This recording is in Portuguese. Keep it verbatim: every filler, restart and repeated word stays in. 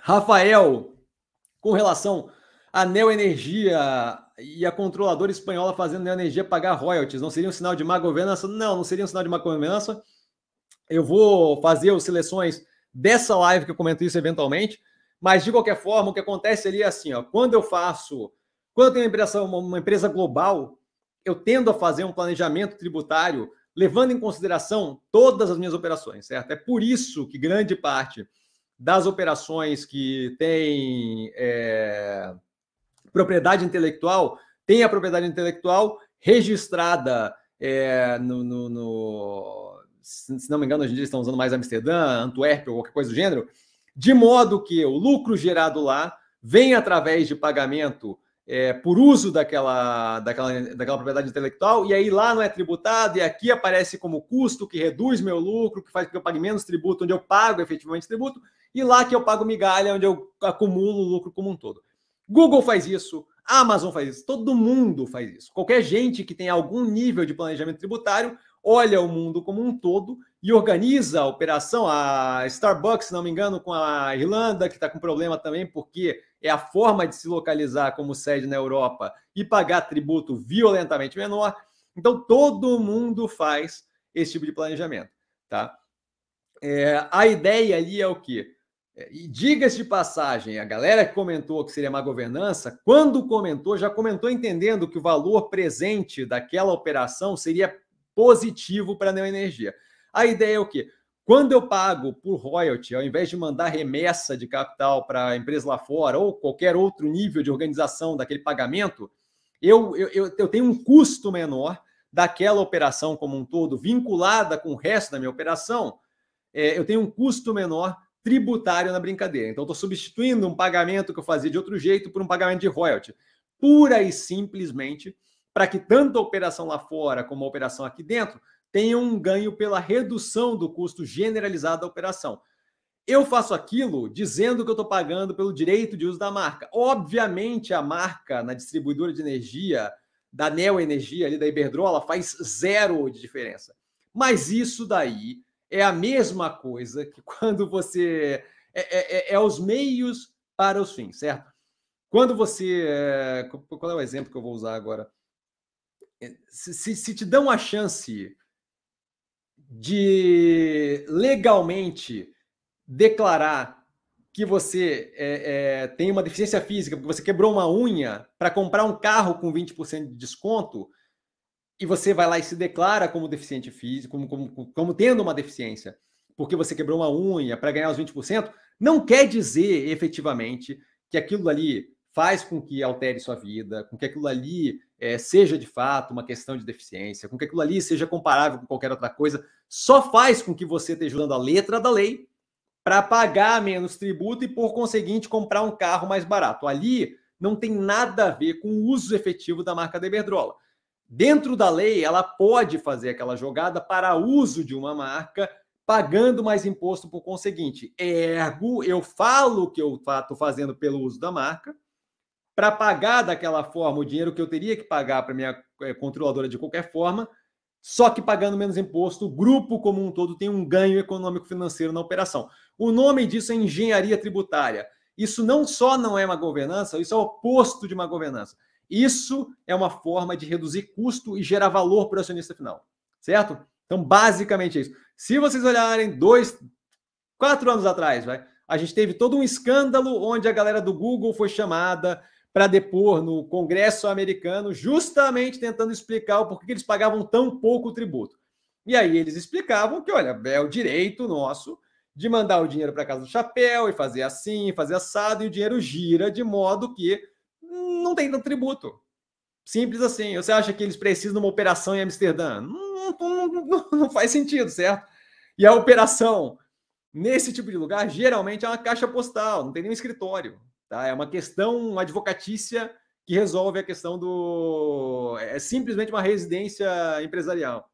Rafael, com relação à Neoenergia e a controladora espanhola fazendo Neoenergia pagar royalties, não seria um sinal de má governança? Não, não seria um sinal de má governança. Eu vou fazer as seleções dessa live que eu comento isso eventualmente, mas de qualquer forma, o que acontece ali é assim, ó, quando eu faço, quando eu tenho uma empresa, uma empresa global, eu tendo a fazer um planejamento tributário levando em consideração todas as minhas operações, certo? É por isso que grande parte das operações que tem é, propriedade intelectual, tem a propriedade intelectual registrada é, no, no, no... Se não me engano, hoje em dia estão usando mais Amsterdã, Antuérpia ou qualquer coisa do gênero, de modo que o lucro gerado lá vem através de pagamento É, por uso daquela, daquela, daquela propriedade intelectual, e aí lá não é tributado, e aqui aparece como custo que reduz meu lucro, que faz com que eu pague menos tributo, onde eu pago efetivamente tributo, e lá que eu pago migalha, onde eu acumulo o lucro como um todo. Google faz isso, Amazon faz isso, todo mundo faz isso. Qualquer gente que tem algum nível de planejamento tributário olha o mundo como um todo e organiza a operação. A Starbucks, se não me engano, com a Irlanda, que está com problema também, porque é a forma de se localizar como sede na Europa e pagar tributo violentamente menor. Então, todo mundo faz esse tipo de planejamento, tá? É, a ideia ali é o quê? É, e diga-se de passagem, a galera que comentou que seria má governança, quando comentou, já comentou entendendo que o valor presente daquela operação seria positivo para a Neoenergia. A ideia é o quê? Quando eu pago por royalty, ao invés de mandar remessa de capital para a empresa lá fora ou qualquer outro nível de organização daquele pagamento, eu, eu, eu tenho um custo menor daquela operação como um todo, vinculada com o resto da minha operação, é, eu tenho um custo menor tributário na brincadeira. Então, estou substituindo um pagamento que eu fazia de outro jeito por um pagamento de royalty, pura e simplesmente para que tanto a operação lá fora como a operação aqui dentro tenha um ganho pela redução do custo generalizado da operação. Eu faço aquilo dizendo que eu estou pagando pelo direito de uso da marca. Obviamente, a marca na distribuidora de energia, da Neoenergia, ali da Iberdrola, faz zero de diferença. Mas isso daí é a mesma coisa que quando você... É, é, é os meios para os fins, certo? Quando você... Qual é o exemplo que eu vou usar agora? Se, se, se te dão a chance de legalmente declarar que você é, é, tem uma deficiência física, porque você quebrou uma unha para comprar um carro com vinte por cento de desconto, e você vai lá e se declara como deficiente físico, como, como, como tendo uma deficiência, porque você quebrou uma unha para ganhar os vinte por cento, não quer dizer efetivamente que aquilo ali faz com que altere sua vida, com que aquilo ali é, seja de fato uma questão de deficiência, com que aquilo ali seja comparável com qualquer outra coisa, só faz com que você esteja usando a letra da lei para pagar menos tributo e, por conseguinte, comprar um carro mais barato. Ali não tem nada a ver com o uso efetivo da marca da Iberdrola. Dentro da lei, ela pode fazer aquela jogada para uso de uma marca, pagando mais imposto por conseguinte. Ergo, eu falo que eu estou fazendo pelo uso da marca, para pagar daquela forma o dinheiro que eu teria que pagar para minha controladora de qualquer forma, só que pagando menos imposto, o grupo como um todo tem um ganho econômico-financeiro na operação. O nome disso é engenharia tributária. Isso não só não é uma governança, isso é o oposto de uma governança. Isso é uma forma de reduzir custo e gerar valor para o acionista final, certo? Então, basicamente é isso. Se vocês olharem dois, quatro anos atrás, vai, a gente teve todo um escândalo onde a galera do Google foi chamada para depor no Congresso americano, justamente tentando explicar o porquê que eles pagavam tão pouco tributo. E aí eles explicavam que, olha, é o direito nosso de mandar o dinheiro para casa do chapéu e fazer assim, fazer assado, e o dinheiro gira de modo que não tem tanto tributo. Simples assim. Você acha que eles precisam de uma operação em Amsterdã? Não, não, não, não faz sentido, certo? E a operação nesse tipo de lugar geralmente é uma caixa postal, não tem nenhum escritório. Tá? É uma questão, uma advocatícia que resolve a questão do... É simplesmente uma residência empresarial.